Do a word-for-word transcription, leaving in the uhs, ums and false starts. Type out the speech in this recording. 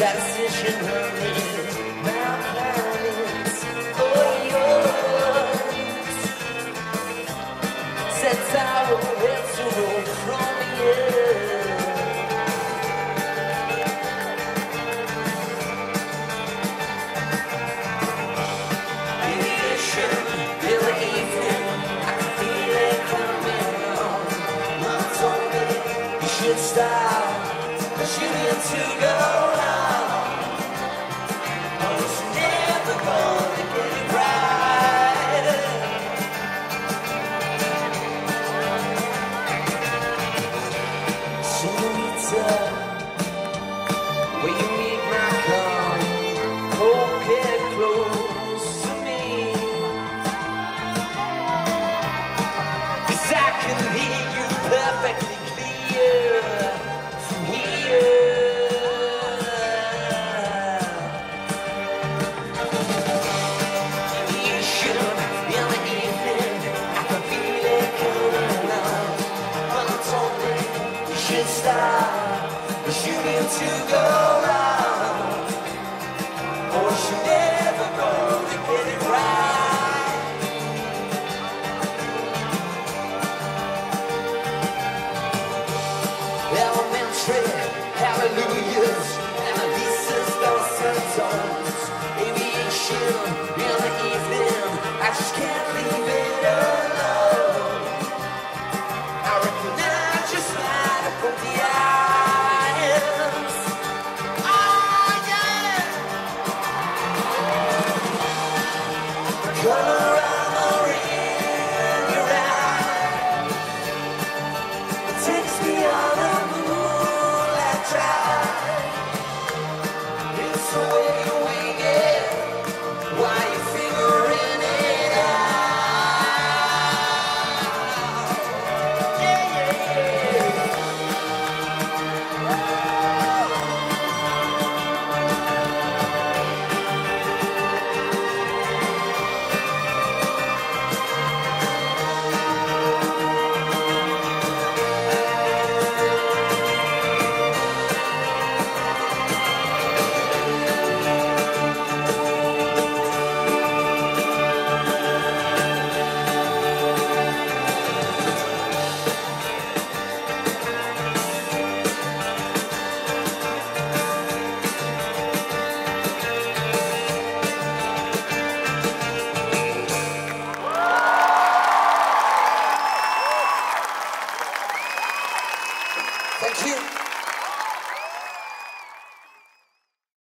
transition her in my plans or yours. Sets our will to roll from here. I need a shirt, believe me, I can feel it coming on. Mom told me you should stop, you need to go now. I was never gonna get it right. Senorita, will you meet my car? Oh, get close to me, 'cause I can hear you perfectly clear. Stop, but you need to go now.